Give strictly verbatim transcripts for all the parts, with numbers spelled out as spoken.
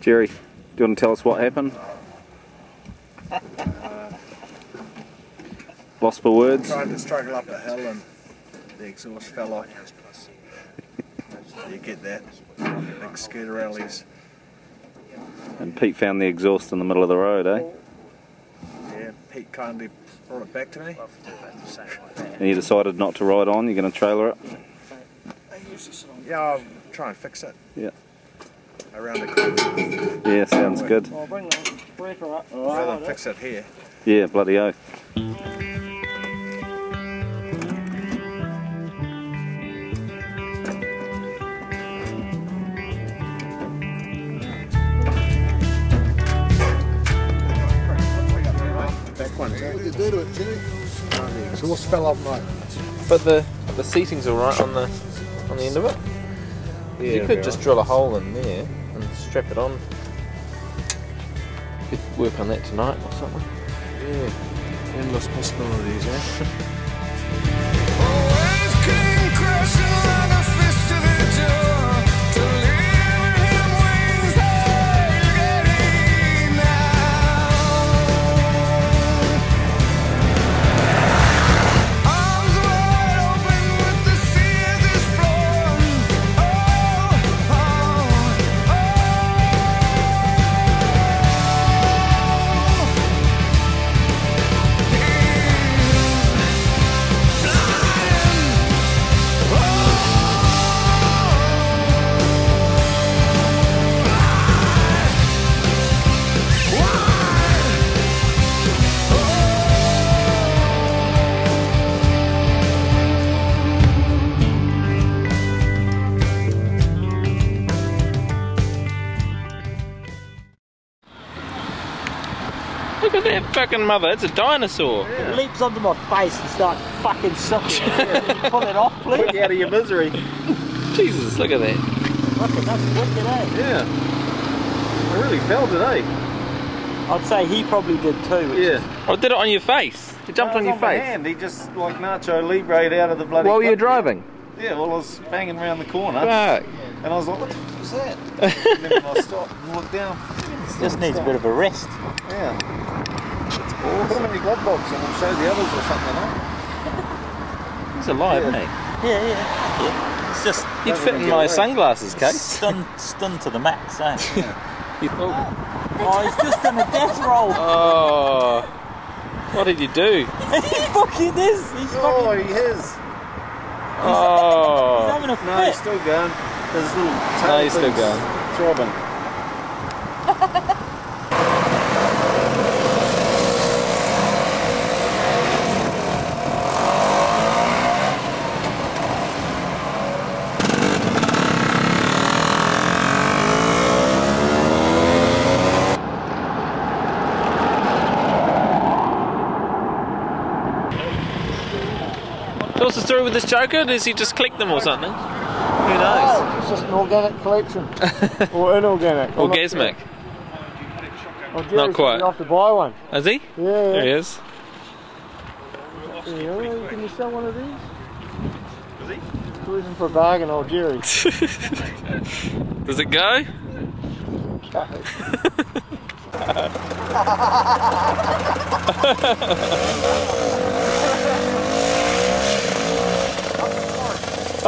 Jerry, do you want to tell us what happened? Uh, Lost for words? Trying to struggle up the hill and the exhaust fell off. You get that. Big scooter rallies. And Pete found the exhaust in the middle of the road, eh? Yeah, Pete kindly brought it back to me. And you decided not to ride on, you're going to trailer it? Yeah, I'll try and fix it. Yeah. Around the corner. Yeah, sounds good. I'll bring the breaker up. Rather than fix it here. Yeah, bloody oath. So we'll spell off mine. But the the seating's alright on the on the end of it. Yeah, you could just right. drill a hole in there and strap it on. Could work on that tonight or something. Yeah. Endless possibilities, eh? Look at that fucking mother, it's a dinosaur. Yeah. It leaps onto my face and starts fucking sucking. Can you pull it off, please? Quick out of your misery. Jesus, look at that. Fucking, that's wicked, eh? Yeah. I really felt it, eh? I'd say he probably did too. Yeah. I oh, did it on your face. It jumped no, on your on face. Hand. He just, like Nacho Libre'd out of the bloody... While you were driving? Yeah, well I was banging around the corner. Fuck. And I was like, what the fuck was that? And then I stopped and looked down. Just needs a bit of a rest. Yeah. Put them in your glove box and we'll show the others or something, eh? He's alive, yeah. Isn't he? Yeah, yeah. yeah. It's just... He'd fit in my sunglasses case. Stunned, stunned to the max, eh? Yeah. oh. oh, he's just in a death roll. Oh. What did you do? he fucking is. He's oh, fucking... he is. He's oh. He's having a fit. No, he's still going. There's little... No, he's still going. Throbbing. What's the story with this choker? Does he just click them or something? Who knows? Oh, it's just an organic collection. or inorganic. Orgasmic. Oh, Jerry's not quite. You have to buy one. Is he? Yeah. There he is. Yeah, can you sell one of these? Is he? Cruising for a bargain, old Jerry. Does it go?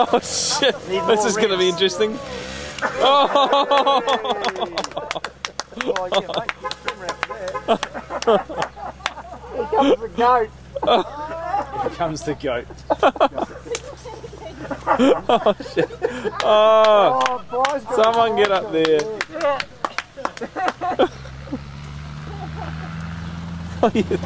Oh shit! This is going to be interesting. Oh! Oh, yeah, mate, here comes the goat. Here comes the goat. Oh, shit. Oh, oh someone get up there. Yeah. oh, yeah.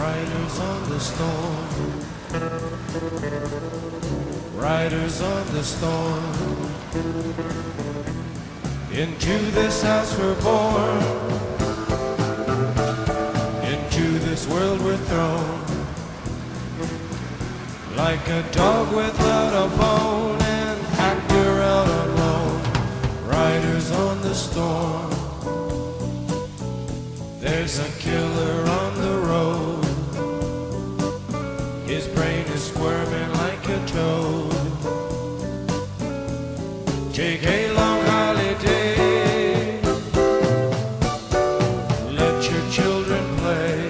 Riders on the storm. riders on the storm. Into this house we're born, into this world we're thrown, like a dog without a bone, an actor out alone, riders on the storm. There's a killer on the road, his brain is squirming like a toad. Take a long holiday, let your children play.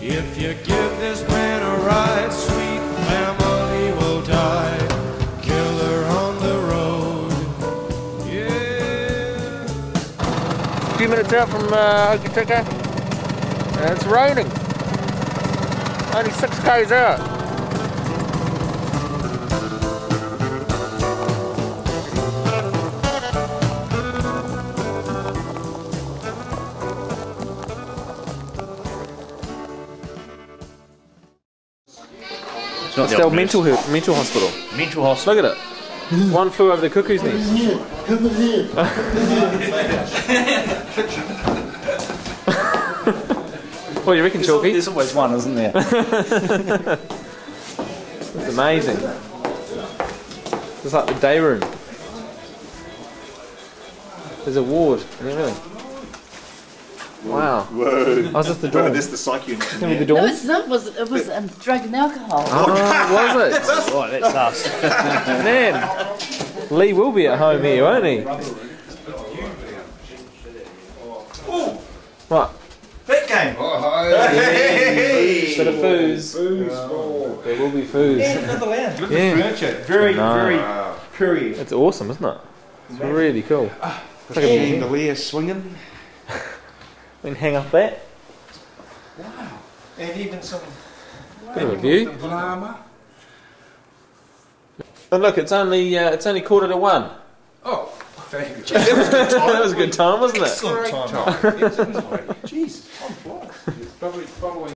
If you give this man a ride, sweet family will die. Killer on the road, yeah. A few minutes out from uh, Hokitika, and it's raining. Only six k's out. It's not the old mental health, mental hospital. Mental hospital. Look at it. One flew over the cuckoo's nest. Come here. Come here. What do you reckon, Chalky? There's always one, isn't there? It's amazing. It's like the day room. There's a ward and everything. Wow. Whoa. I was at the door. No, that's the psych unit. Can we the door? No, it's not. It was, it was um, drug and alcohol. Oh, was it? That's right, that's us. Man, Lee will be at home here, won't he? What? That game! Oh, hi! Hey! Bit of foos. Foos. Oh, there will be foos. Yeah, another land. Look at yeah. the furniture. Very, no. very curious. It's awesome, isn't it? It's Amazing. really cool. Uh, it's like yeah. a chandelier swinging. We can hang up that. Wow. And even some... Bit of a view. And look, it's only, uh, it's only quarter to one. Oh. Fabulous. Jeez, that was a good time. That was a good time, wasn't it? Excellent time. Excellent time. Jeez, I'm flying. It's probably following.